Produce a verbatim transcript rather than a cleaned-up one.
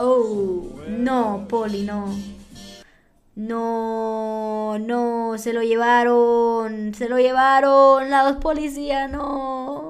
Oh, no, Poli, no. No, no, se lo llevaron, se lo llevaron, la policía, no.